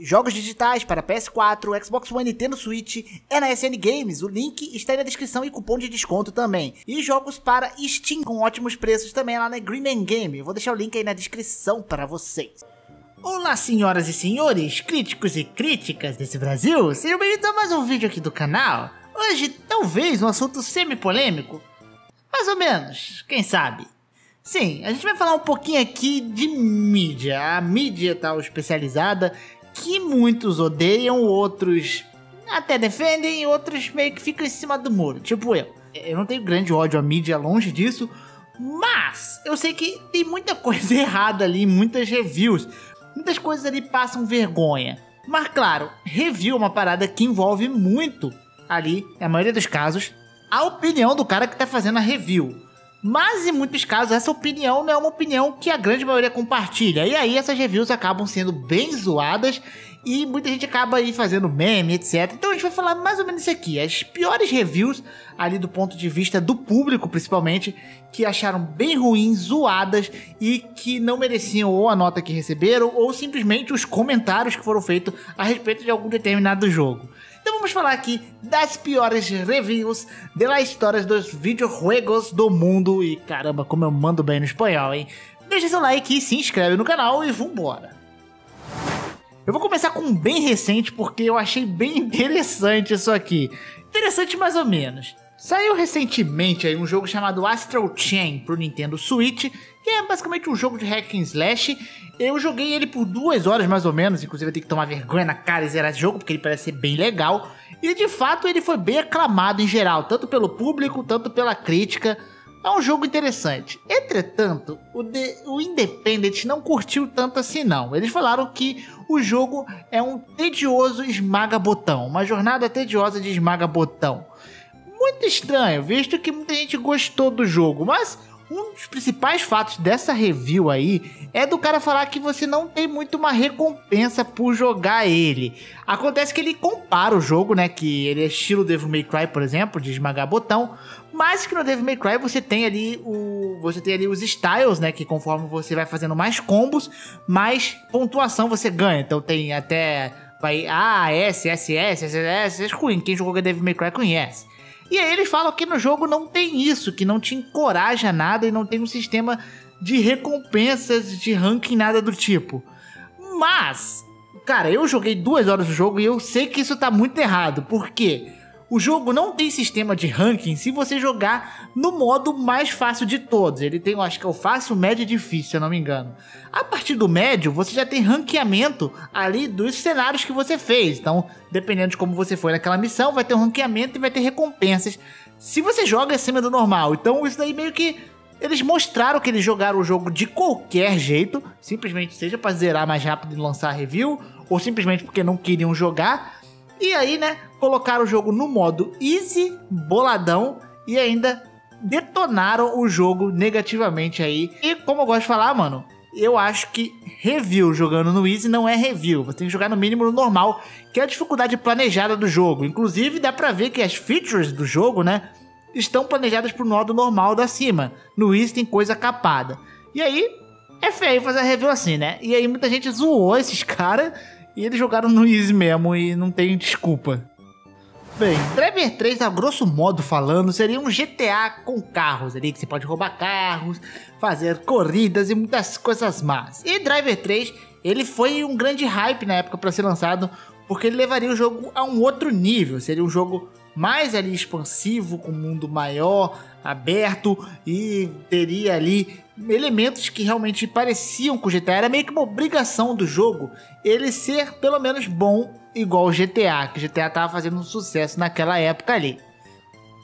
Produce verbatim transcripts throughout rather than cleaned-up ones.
Jogos digitais para P S quatro, Xbox One, Nintendo Switch é na S N Games, o link está aí na descrição e cupom de desconto também. E jogos para Steam com ótimos preços também é lá na Green Man Game, eu vou deixar o link aí na descrição para vocês. Olá senhoras e senhores, críticos e críticas desse Brasil, sejam bem-vindos a mais um vídeo aqui do canal. Hoje talvez um assunto semi-polêmico, mais ou menos, quem sabe. Sim, a gente vai falar um pouquinho aqui de mídia, a mídia tal especializada que muitos odeiam, outros até defendem e outros meio que ficam em cima do muro, tipo eu. Eu não tenho grande ódio à mídia, longe disso, mas eu sei que tem muita coisa errada ali, muitas reviews, muitas coisas ali passam vergonha. Mas claro, review é uma parada que envolve muito ali, na maioria dos casos, a opinião do cara que tá fazendo a review. Mas em muitos casos essa opinião não é uma opinião que a grande maioria compartilha. E aí essas reviews acabam sendo bem zoadas e muita gente acaba aí fazendo meme, etcétera. Então a gente vai falar mais ou menos isso aqui. As piores reviews ali do ponto de vista do público principalmente, que acharam bem ruins, zoadas e que não mereciam ou a nota que receberam ou simplesmente os comentários que foram feitos a respeito de algum determinado jogo. Então vamos falar aqui das piores reviews de la história dos videojuegos do mundo. E caramba, como eu mando bem no espanhol, hein? Deixa seu like e se inscreve no canal e vambora. Eu vou começar com um bem recente porque eu achei bem interessante isso aqui. Interessante mais ou menos. Saiu recentemente aí um jogo chamado Astral Chain pro Nintendo Switch, que é basicamente um jogo de hack and slash. Eu joguei ele por duas horas mais ou menos, inclusive eu tenho que tomar vergonha na cara e zerar esse jogo, porque ele parece ser bem legal. E de fato ele foi bem aclamado em geral, tanto pelo público, tanto pela crítica. É um jogo interessante. Entretanto, o, de, o Independent não curtiu tanto assim não. Eles falaram que o jogo é um tedioso esmaga-botão, uma jornada tediosa de esmaga-botão. Muito estranho, visto que muita gente gostou do jogo, mas um dos principais fatos dessa review aí é do cara falar que você não tem muito uma recompensa por jogar ele. Acontece que ele compara o jogo, né, que ele é estilo Devil May Cry, por exemplo, de esmagar botão, mas que no Devil May Cry você tem ali o, você tem ali os styles, né, que conforme você vai fazendo mais combos, mais pontuação você ganha. Então tem até vai A, S, S, S, S, S, S, ruim. Quem jogou Devil May Cry conhece. E aí eles falam que no jogo não tem isso, que não te encoraja nada e não tem um sistema de recompensas, de ranking, nada do tipo. Mas, cara, eu joguei duas horas do jogo e eu sei que isso tá muito errado, porque o jogo não tem sistema de ranking se você jogar no modo mais fácil de todos. Ele tem, eu acho que é o fácil, médio e difícil, se eu não me engano. A partir do médio, você já tem ranqueamento ali dos cenários que você fez. Então, dependendo de como você foi naquela missão, vai ter um ranqueamento e vai ter recompensas se você joga acima do normal. Então, isso daí meio que... eles mostraram que eles jogaram o jogo de qualquer jeito, simplesmente seja para zerar mais rápido e lançar a review, ou simplesmente porque não queriam jogar. E aí, né, colocaram o jogo no modo easy, boladão, e ainda detonaram o jogo negativamente aí. E como eu gosto de falar, mano, eu acho que review jogando no easy não é review. Você tem que jogar no mínimo no normal, que é a dificuldade planejada do jogo. Inclusive, dá pra ver que as features do jogo, né, estão planejadas pro modo normal da cima. No easy tem coisa capada. E aí, é feio fazer review assim, né? E aí muita gente zoou esses caras. E eles jogaram no easy mesmo e não tem desculpa. Bem, Driver três, a grosso modo falando, seria um G T A com carros ali, que você pode roubar carros, fazer corridas e muitas coisas más. E Driver três, ele foi um grande hype na época para ser lançado, porque ele levaria o jogo a um outro nível. Seria um jogo mais ali expansivo, com um mundo maior, aberto, e teria ali elementos que realmente pareciam com o G T A. Era meio que uma obrigação do jogo ele ser pelo menos bom igual o G T A, que o G T A tava fazendo um sucesso naquela época ali.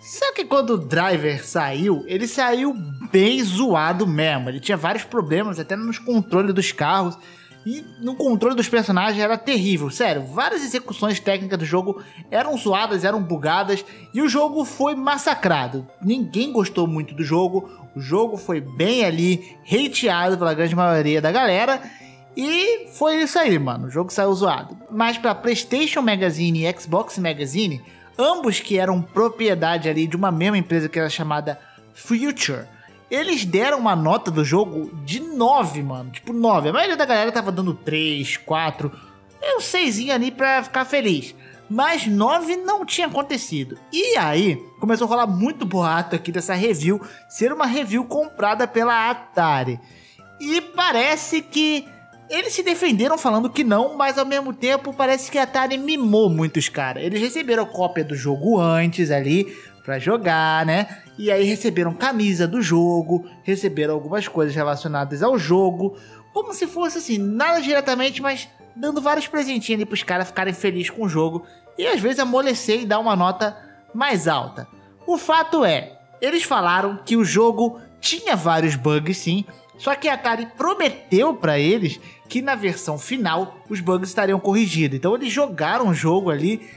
Só que quando o Driver saiu, ele saiu bem zoado mesmo. Ele tinha vários problemas até nos controles dos carros e no controle dos personagens era terrível, sério. Várias execuções técnicas do jogo eram zoadas, eram bugadas e o jogo foi massacrado. Ninguém gostou muito do jogo, o jogo foi bem ali hateado pela grande maioria da galera e foi isso aí, mano, o jogo saiu zoado. Mas para Playstation Magazine e Xbox Magazine, ambos que eram propriedade ali de uma mesma empresa que era chamada Future, eles deram uma nota do jogo de nove, mano. Tipo, nove. A maioria da galera tava dando três, quatro. é um seisinho ali pra ficar feliz. Mas nove não tinha acontecido. E aí, começou a rolar muito boato aqui dessa review ser uma review comprada pela Atari. E parece que eles se defenderam falando que não, mas ao mesmo tempo parece que a Atari mimou muitos caras. Eles receberam cópia do jogo antes ali pra jogar, né? E aí receberam camisa do jogo, receberam algumas coisas relacionadas ao jogo, como se fosse assim, nada diretamente, mas dando vários presentinhos ali pros caras ficarem felizes com o jogo e às vezes amolecer e dar uma nota mais alta. O fato é, eles falaram que o jogo tinha vários bugs sim, só que a Atari prometeu pra eles que na versão final os bugs estariam corrigidos. Então eles jogaram o jogo ali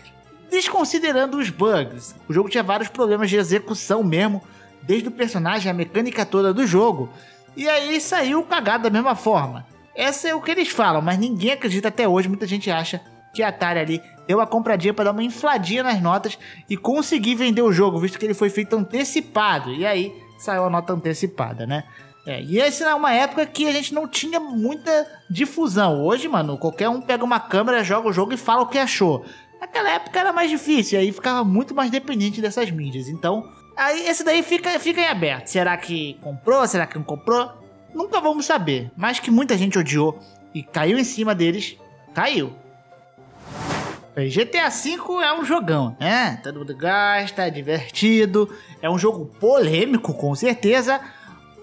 desconsiderando os bugs. O jogo tinha vários problemas de execução mesmo, desde o personagem, a mecânica toda do jogo. E aí saiu cagado da mesma forma. Essa é o que eles falam, mas ninguém acredita até hoje. Muita gente acha que a Atari ali deu uma compradinha para dar uma infladinha nas notas e conseguir vender o jogo, visto que ele foi feito antecipado. E aí saiu a nota antecipada, né? É, e essa é uma época que a gente não tinha muita difusão. Hoje, mano, qualquer um pega uma câmera, joga o jogo e fala o que achou. Naquela época era mais difícil, aí ficava muito mais dependente dessas mídias. Então, aí esse daí fica, fica em aberto. Será que comprou? Será que não comprou? Nunca vamos saber. Mas que muita gente odiou e caiu em cima deles, caiu. G T A cinco é um jogão, né? Todo mundo gosta, é divertido. É um jogo polêmico, com certeza.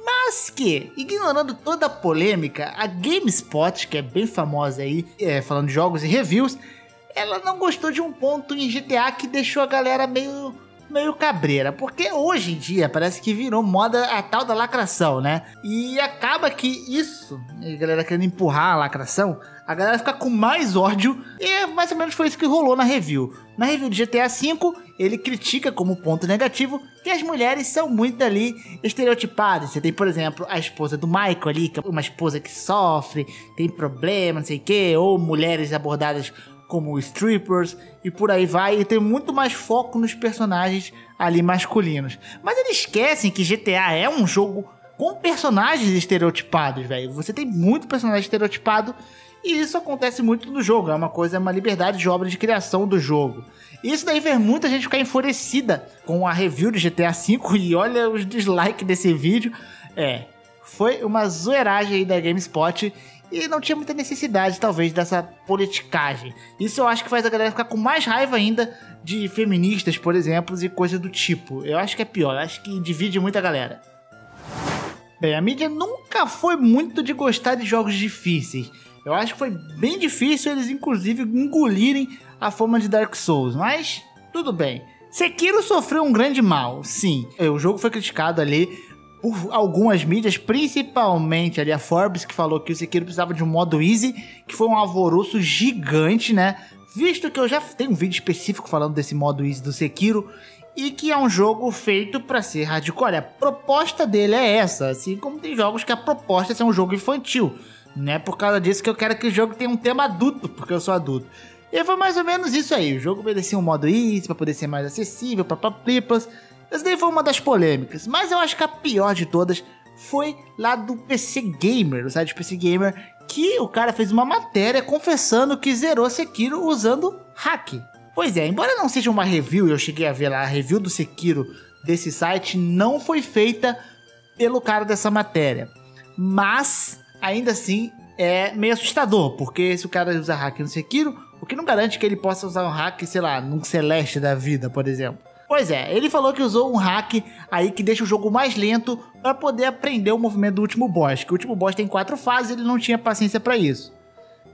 Mas que, ignorando toda a polêmica, a GameSpot, que é bem famosa aí, é, falando de jogos e reviews, ela não gostou de um ponto em G T A que deixou a galera meio, meio cabreira. Porque hoje em dia parece que virou moda a tal da lacração, né? E acaba que isso, a galera querendo empurrar a lacração, a galera fica com mais ódio. E mais ou menos foi isso que rolou na review. Na review de G T A cinco, ele critica como ponto negativo que as mulheres são muito ali estereotipadas. Você tem, por exemplo, a esposa do Michael ali, que é uma esposa que sofre, tem problema, não sei o que, ou mulheres abordadas como strippers e por aí vai, e tem muito mais foco nos personagens ali masculinos. Mas eles esquecem que G T A é um jogo com personagens estereotipados, velho. Você tem muito personagem estereotipado e isso acontece muito no jogo. É uma coisa, é uma liberdade de obra de criação do jogo. Isso daí fez muita gente ficar enfurecida com a review de G T A cinco e olha os dislikes desse vídeo. É, foi uma zoeiragem aí da GameSpot e não tinha muita necessidade, talvez, dessa politicagem. Isso eu acho que faz a galera ficar com mais raiva ainda de feministas, por exemplo, e coisa do tipo. Eu acho que é pior, eu acho que divide muita galera. Bem, a mídia nunca foi muito de gostar de jogos difíceis. Eu acho que foi bem difícil eles, inclusive, engolirem a fama de Dark Souls, mas tudo bem. Sekiro sofreu um grande mal, sim. O jogo foi criticado ali por algumas mídias, principalmente ali a Forbes, que falou que o Sekiro precisava de um modo easy, que foi um alvoroço gigante, né? Visto que eu já tenho um vídeo específico falando desse modo easy do Sekiro, e que é um jogo feito pra ser hardcore. A proposta dele é essa, assim como tem jogos que a proposta é ser um jogo infantil. Não é por causa disso que eu quero que o jogo tenha um tema adulto, porque eu sou adulto. E foi mais ou menos isso aí, o jogo merecia um modo easy, pra poder ser mais acessível, papaplipas. Essa daí foi uma das polêmicas, mas eu acho que a pior de todas foi lá do P C Gamer, o site do P C Gamer, que o cara fez uma matéria confessando que zerou Sekiro usando hack. Pois é, embora não seja uma review, eu cheguei a ver lá, a review do Sekiro desse site não foi feita pelo cara dessa matéria. Mas, ainda assim, é meio assustador, porque se o cara usa hack no Sekiro, o que não garante que ele possa usar um hack, sei lá, num Celeste da vida, por exemplo. Pois é, ele falou que usou um hack aí que deixa o jogo mais lento para poder aprender o movimento do último boss, que o último boss tem quatro fases e ele não tinha paciência para isso.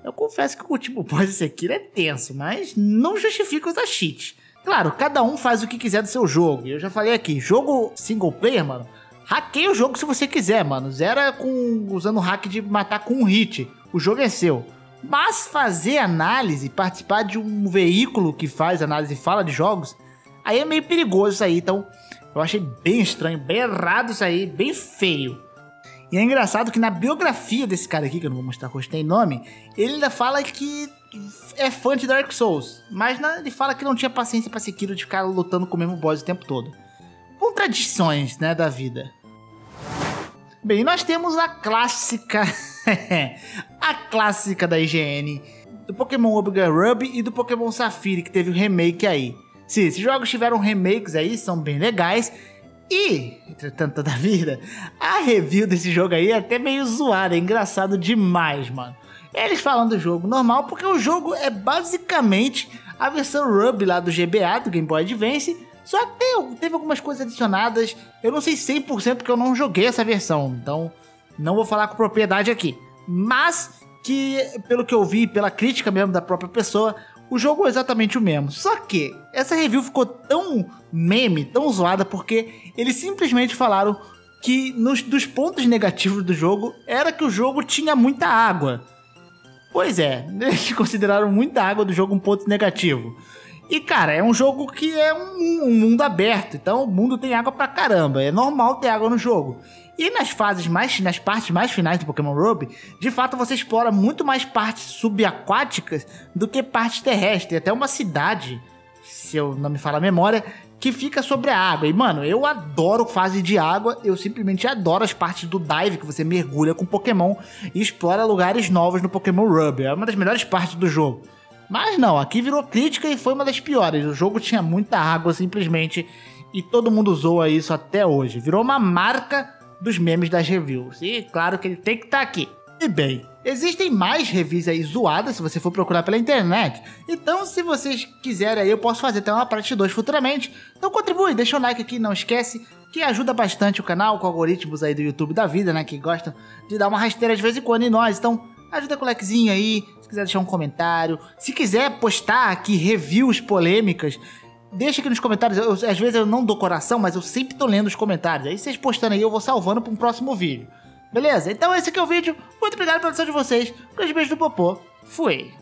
Eu confesso que o último boss desse aqui é tenso, mas não justifica usar cheat. Claro, cada um faz o que quiser do seu jogo, e eu já falei aqui, jogo single player, mano, hackeia o jogo se você quiser, mano, zera com, usando o hack de matar com um hit, o jogo é seu. Mas fazer análise, participar de um veículo que faz análise e fala de jogos, aí é meio perigoso isso aí, então eu achei bem estranho, bem errado isso aí, bem feio. E é engraçado que na biografia desse cara aqui, que eu não vou mostrar que tem nome, ele ainda fala que é fã de Dark Souls, mas na, ele fala que não tinha paciência pra Sekiro de ficar lutando com o mesmo boss o tempo todo. Contradições, né, da vida. Bem, nós temos a clássica, a clássica da I G N, do Pokémon Omega Ruby e do Pokémon Safira, que teve o remake aí. Sim, esses jogos tiveram remakes aí, são bem legais. E, entretanto, toda a vida, a review desse jogo aí é até meio zoada, é engraçado demais, mano. Eles falam do jogo normal, porque o jogo é basicamente a versão Ruby lá do G B A, do Game Boy Advance, só que teve algumas coisas adicionadas, eu não sei cem por cento porque eu não joguei essa versão, então não vou falar com propriedade aqui. Mas, que pelo que eu vi, pela crítica mesmo da própria pessoa, o jogo é exatamente o mesmo, só que essa review ficou tão meme, tão zoada, porque eles simplesmente falaram que nos, dos pontos negativos do jogo era que o jogo tinha muita água. Pois é, eles consideraram muita água do jogo um ponto negativo. E cara, é um jogo que é um, um mundo aberto, então o mundo tem água pra caramba, é normal ter água no jogo. E nas fases mais, nas partes mais finais do Pokémon Ruby, de fato você explora muito mais partes subaquáticas do que partes terrestres. Tem até uma cidade, se eu não me falo a memória, que fica sobre a água. E mano, eu adoro fase de água, eu simplesmente adoro as partes do dive, que você mergulha com Pokémon e explora lugares novos no Pokémon Ruby. É uma das melhores partes do jogo. Mas não, aqui virou crítica e foi uma das piores. O jogo tinha muita água simplesmente e todo mundo zoa isso até hoje. Virou uma marca dos memes das reviews. E claro que ele tem que estar aqui. E bem, existem mais reviews aí zoadas se você for procurar pela internet. Então se vocês quiserem aí eu posso fazer até uma parte dois futuramente. Então contribui, deixa o like aqui, não esquece, que ajuda bastante o canal com algoritmos aí do YouTube da vida, né? Que gostam de dar uma rasteira de vez em quando em nós. Então ajuda com o likezinho aí, se quiser deixar um comentário. Se quiser postar aqui reviews polêmicas, deixa aqui nos comentários. Eu, às vezes eu não dou coração, mas eu sempre tô lendo os comentários. Aí vocês postando aí, eu vou salvando para um próximo vídeo. Beleza? Então esse aqui é o vídeo. Muito obrigado pela atenção de vocês. Um grande beijo do popô. Fui!